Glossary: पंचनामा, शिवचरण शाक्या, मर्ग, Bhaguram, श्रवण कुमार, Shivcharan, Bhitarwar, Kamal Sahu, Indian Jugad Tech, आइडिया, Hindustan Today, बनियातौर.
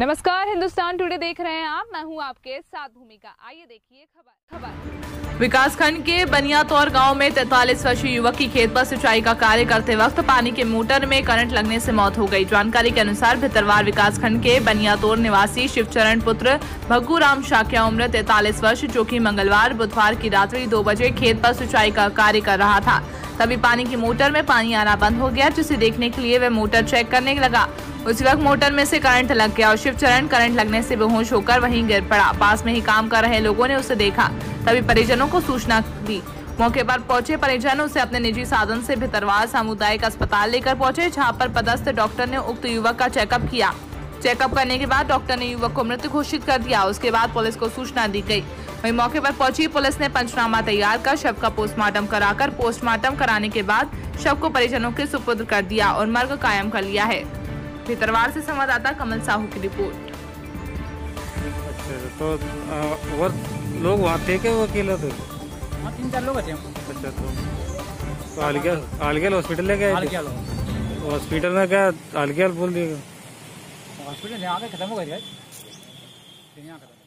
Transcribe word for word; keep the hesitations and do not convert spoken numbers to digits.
नमस्कार, हिंदुस्तान टुडे देख रहे हैं आप। मैं हूं आपके साथ भूमिका। आइए देखिए खबर खबर। विकासखंड के बनियातौर गांव में तैंतालीस वर्षीय युवक की खेत पर सिंचाई का कार्य करते वक्त पानी के मोटर में करंट लगने से मौत हो गई। जानकारी के अनुसार भितरवार विकासखंड के बनियातौर निवासी शिवचरण पुत्र भगुराम शाक्या उम्र तैंतालीस वर्ष, जो की मंगलवार बुधवार की रात्रि दो बजे खेत पर सिंचाई का कार्य कर रहा था, तभी पानी की मोटर में पानी आना बंद हो गया, जिसे देखने के लिए वह मोटर चेक करने लगा। उस वक्त मोटर में से करंट लग गया और शिवचरण करंट लगने से बेहोश होकर वहीं गिर पड़ा। पास में ही काम कर रहे लोगों ने उसे देखा, तभी परिजनों को सूचना दी। मौके पर पहुंचे परिजन उसे अपने निजी साधन से भितरवार सामुदायिक अस्पताल लेकर पहुंचे, जहां पर पदस्थ डॉक्टर ने उक्त युवक का चेकअप किया। चेकअप करने के बाद डॉक्टर ने युवक को मृत घोषित कर दिया। उसके बाद पुलिस को सूचना दी गई। वहीं मौके पर पहुंची पुलिस ने पंचनामा तैयार कर शव का पोस्टमार्टम कराकर पोस्टमार्टम कराने के बाद शव को परिजनों के सुपुर्द कर दिया और मर्ग कायम कर लिया है। भितरवार से संवाददाता कमल साहू की रिपोर्ट। तो और लोग वहाँ थे कि वो अकेला थे? तीन चार लोग थे। अच्छा, तो अलगल अलगल हॉस्पिटल ले गए? हॉस्पिटल में क्या अलगल बोल दिया? हॉस्पिटल खत्म हो गया।